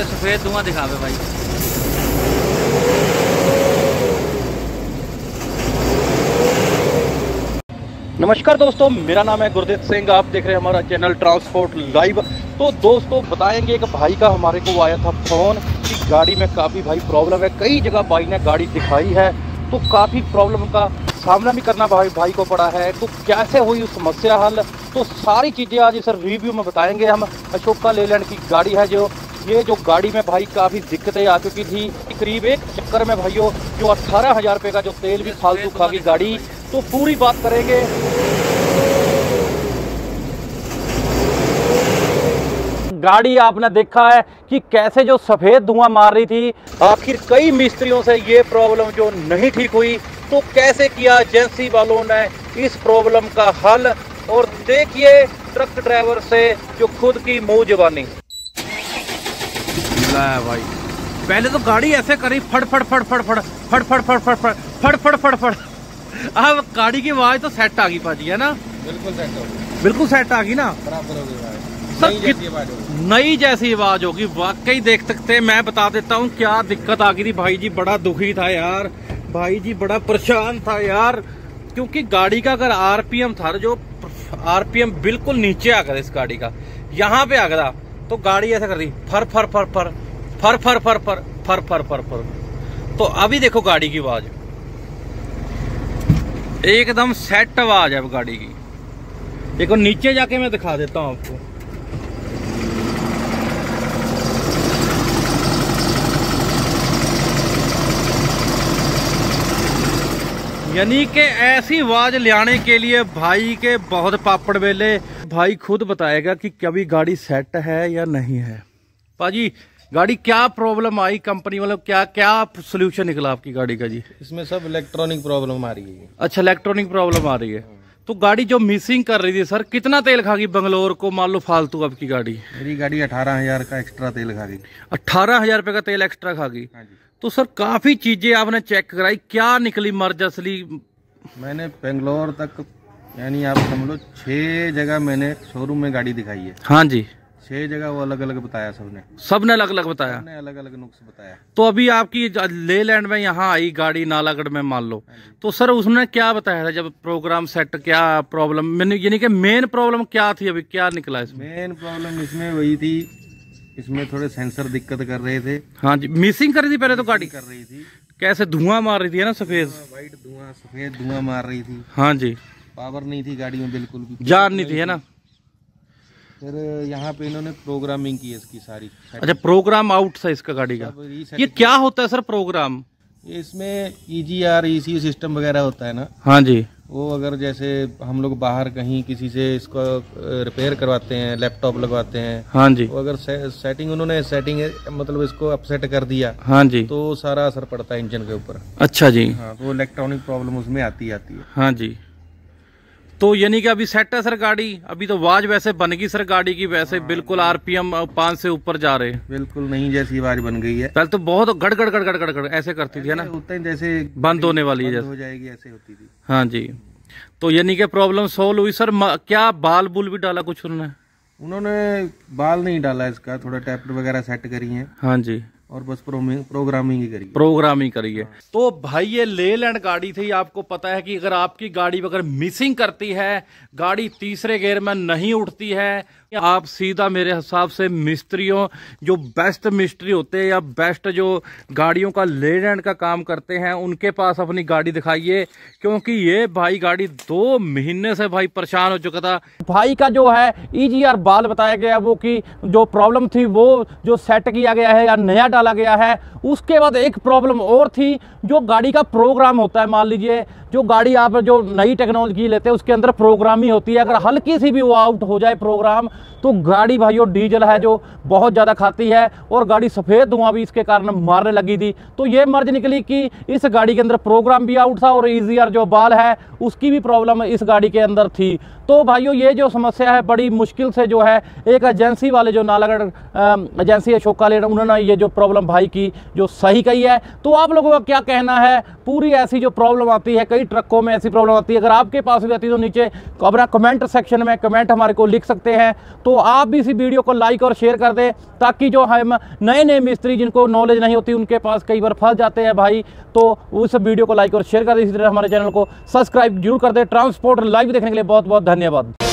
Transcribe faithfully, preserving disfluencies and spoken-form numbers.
मुझे सफ़ेद धुआं दिखावे भाई। नमस्कार दोस्तों, मेरा नाम है गुरदीप सिंह, आप देख रहे हैं हमारा चैनल ट्रांसपोर्ट लाइव। तो दोस्तों बताएंगे कि भाई का हमारे को आया था फ़ोन कि गाड़ी में काफ़ी भाई प्रॉब्लम है, कई जगह भाई ने गाड़ी दिखाई है तो काफ़ी प्रॉब्लम का सामना भी करना भाई भाई को पड़ा है। तो कैसे हुई उस समस्या हल, तो सारी चीज़ें आज इस रिव्यू में बताएंगे हम। अशोका लेलैंड की गाड़ी है, जो ये जो गाड़ी में भाई काफ़ी दिक्कतें आ चुकी थी। करीब एक चक्कर में भाइयों जो अट्ठारह हज़ार रुपये का जो तेल भी फालतू खा गई गाड़ी, तो पूरी बात करेंगे। गाड़ी आपने देखा है कि कैसे जो सफ़ेद धुआं मार रही थी, आखिर कई मिस्त्रियों से ये प्रॉब्लम जो नहीं ठीक हुई, तो कैसे किया एजेंसी वालों ने इस प्रॉब्लम का हल। और देखिए ट्रक ड्राइवर से जो खुद की मुंह जुबानी। भाई पहले तो गाड़ी ऐसे करी फड़ फड़ फड़ फड़ फड़ फड़ फड़ फड़ फड़ फड़ फड़ फड़ फड़ फड़, अब गाड़ी की आवाज तो सेट आ गई पाजी, है ना? बिल्कुल सेट हो गई, बिल्कुल सेट आ गई ना, बराबर हो गई सर, नई जैसी आवाज होगी। वाकई देख सकते हैं, मैं बता देता हूँ क्या दिक्कत आ गई थी। भाई जी बड़ा दुखी था यार, भाई जी बड़ा परेशान था यार, क्योंकि गाड़ी का अगर आरपीएम था, जो आरपीएम बिल्कुल नीचे आ गया इस गाड़ी का, यहाँ पे आ गया तो गाड़ी ऐसा कर रही फर फर फर फर फर फर फर फर फर फर फर फर। तो अभी देखो गाड़ी की आवाज, एकदम सेट आवाज है गाड़ी की। देखो नीचे जाके मैं दिखा देता हूँ आपको, यानी कि ऐसी आवाज लाने के लिए भाई के बहुत पापड़ बेले। भाई खुद बताएगा कि कभी गाड़ी सेट है या नहीं है। पाजी गाड़ी क्या प्रॉब्लम आई, कंपनी वालों क्या क्या सोल्यूशन निकला आपकी गाड़ी का? जी इसमें सब इलेक्ट्रॉनिक प्रॉब्लम आ रही है। अच्छा, इलेक्ट्रॉनिक प्रॉब्लम आ रही है। तो गाड़ी जो मिसिंग कर रही थी सर, कितना तेल खा गई बंगलोर को मान लो फालतू आपकी गाड़ी? मेरी गाड़ी अठारह हजार का एक्स्ट्रा तेल खा गई, अठारह हजार रुपये का तेल एक्स्ट्रा खा गई। तो सर काफी चीजें आपने चेक कराई, क्या निकली मर्ज असली? मैंने बेंगलोर तक यानी आप समझ लो छह जगह मैंने शोरूम में गाड़ी दिखाई है। हाँ जी, छह जगह वो अलग अलग बताया सबने, सबने अलग अलग बताया, सबने अलग अलग नुक्स बताया। तो अभी आपकी लेलैंड में यहाँ आई गाड़ी नालागढ़ में मान लो, तो सर उसने क्या बताया था जब प्रोग्राम सेट, क्या प्रॉब्लम यानी कि मेन प्रॉब्लम क्या थी, अभी क्या निकला इसमें? मेन प्रॉब्लम इसमें वही थी, इसमें थोड़े सेंसर दिक्कत कर रहे थे। हाँ जी, मिसिंग कर रही थी पहले तो गाड़ी, कर रही थी कैसे धुआं मार रही थी, है ना? सफेद वाइट धुआं, सफेद धुआं मार रही थी। हाँ जी, पावर नहीं थी गाड़ी में, बिल्कुल भी जान नहीं थी, है ना? फिर यहाँ पे इन्होंने प्रोग्रामिंग की इसकी सारी। अच्छा, प्रोग्राम आउट था इसका गाड़ी का। ये क्या होता है सर प्रोग्राम? इसमें E G R E C U system वगैरह होता है ना। हाँ जी, वो अगर जैसे हम लोग बाहर कहीं किसी से इसको रिपेयर करवाते हैं, लैपटॉप लगवाते हैं। हाँ जी, वो अगर से, सेटिंग उन्होंने सेटिंग मतलब इसको अपसेट कर दिया। हाँ जी, तो सारा असर पड़ता है इंजन के ऊपर। अच्छा जी, हाँ, तो इलेक्ट्रॉनिक प्रॉब्लम उसमें आती आती है। हाँ जी, तो यानी कि अभी सेट है सर गाड़ी, अभी तो आवाज वैसे बन गई सर गाड़ी की वैसे। हाँ, बिल्कुल आरपीएम पाँच से ऊपर जा रहे, बिल्कुल नहीं जैसी आवाज बन गई है। पहले तो बहुत गड़ गड़ गड़ गड़ गड़ गड़ ऐसे करती थी, है ना? उतना ही जैसे बंद होने वाली है, जैसे हो जाएगी ऐसे होती थी। हाँ जी, तो यानी कि प्रॉब्लम सोल्व हुई सर। क्या बाल बुल भी डाला कुछ उन्होंने? उन्होंने बाल नहीं डाला इसका, थोड़ा टैपर वगैरह सेट करी है। हाँ जी, और बस प्रोग्रामिंग ही करी, प्रोग्रामिंग करी है। तो भाई ये लेलैंड गाड़ी थी, आपको पता है कि अगर आपकी गाड़ी अगर मिसिंग करती है, गाड़ी तीसरे गियर में नहीं उठती है, आप सीधा मेरे हिसाब से मिस्त्रियों जो बेस्ट मिस्त्री होते हैं या बेस्ट जो गाड़ियों का लेलैंड का काम करते हैं, उनके पास अपनी गाड़ी दिखाइए, क्योंकि ये भाई गाड़ी दो महीने से भाई परेशान हो चुका था। भाई का जो है ई जी आर बाल बताया गया वो कि जो प्रॉब्लम थी वो जो सेट किया गया है या नया डाला गया है। उसके बाद एक प्रॉब्लम और थी, जो गाड़ी का प्रोग्राम होता है, मान लीजिए जो गाड़ी आप जो नई टेक्नोलॉजी लेते हैं उसके अंदर प्रोग्राम ही होती है, अगर हल्की सी भी वो आउट हो जाए प्रोग्राम तो गाड़ी भाइयों डीजल है जो बहुत ज़्यादा खाती है, और गाड़ी सफ़ेद धुआं भी इसके कारण मारने लगी थी। तो ये मर्ज निकली कि इस गाड़ी के अंदर प्रोग्राम भी आउट था और ई जी आर जो बाल है उसकी भी प्रॉब्लम इस गाड़ी के अंदर थी। तो भाइयों ये जो समस्या है बड़ी मुश्किल से जो है एक एजेंसी वाले जो नालागढ़ एजेंसी अशोका लेलैंड, उन्होंने ये जो प्रॉब्लम भाई की जो सही कही है। तो आप लोगों का क्या कहना है, पूरी ऐसी जो प्रॉब्लम आती है, कई ट्रकों में ऐसी प्रॉब्लम आती है, अगर आपके पास भी आती है तो नीचे अपना कमेंट सेक्शन में कमेंट हमारे को लिख सकते हैं। तो आप भी इसी वीडियो को लाइक और शेयर कर दें, ताकि जो हम नए नए मिस्त्री जिनको नॉलेज नहीं होती उनके पास कई बार फंस जाते हैं भाई, तो उस वीडियो को लाइक और शेयर कर दें। इसी तरह हमारे चैनल को सब्सक्राइब जरूर कर दें। ट्रांसपोर्ट लाइव देखने के लिए बहुत बहुत धन्यवाद।